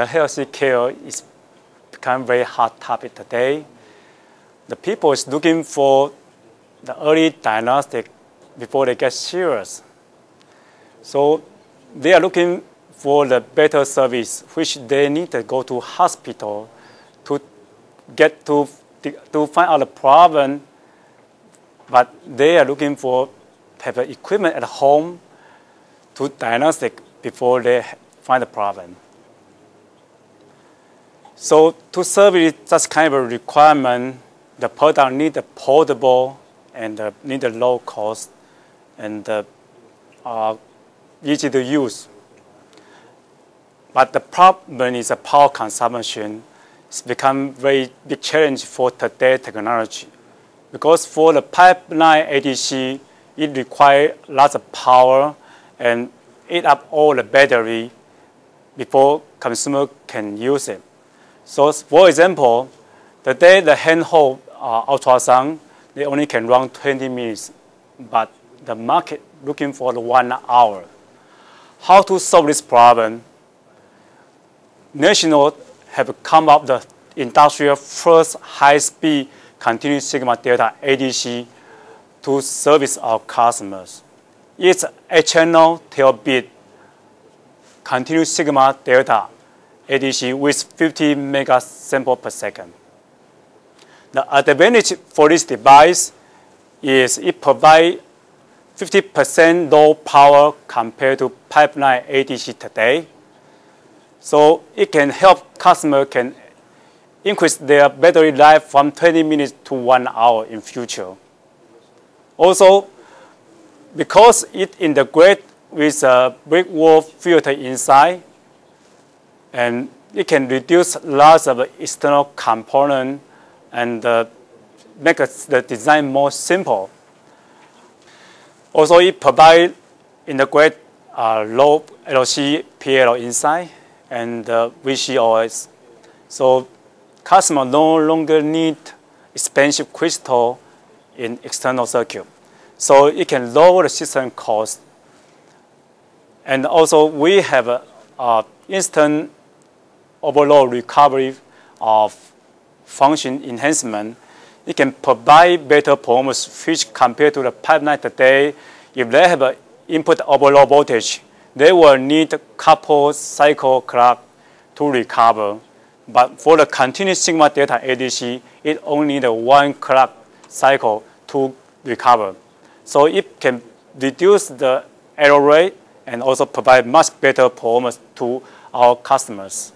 the healthy care is become very hot topic today. The people is looking for the early diagnostic before they get serious. So they are looking for the better service, which they need to go to hospital to get to find out the problem. But they are looking for have the equipment at home to diagnostic before they find the problem. So to service such kind of a requirement, the product need a portable and need a low cost and easy to use. But the problem is the power consumption. It's become very big challenge for today's technology, because for the pipeline ADC, it requires lots of power and eat up all the battery before consumer can use it. So for example, today the handheld ultrasound, they only can run 20 minutes, but the market looking for the 1 hour. How to solve this problem? National have come up the industrial first high-speed continuous sigma delta ADC to service our customers. It's a channel tailbit continuous sigma delta ADC with 50 mega samples per second. The advantage for this device is it provides 50% low power compared to pipeline ADC today. So it can help customers can increase their battery life from 20 minutes to 1 hour in future. Also, because it integrates with a brick wall filter inside, and it can reduce lots of external components and make the design more simple. Also, it provides integrate low LLC PLO inside and VCOS. So customers no longer need expensive crystal in external circuit. So it can lower the system cost. And also we have instant overload recovery of function enhancement. It can provide better performance, which compared to the pipeline today, if they have an input overload voltage, they will need a couple cycle clock to recover. But for the continuous sigma delta ADC, it only needs 1 clock cycle to recover. So it can reduce the error rate and also provide much better performance to our customers.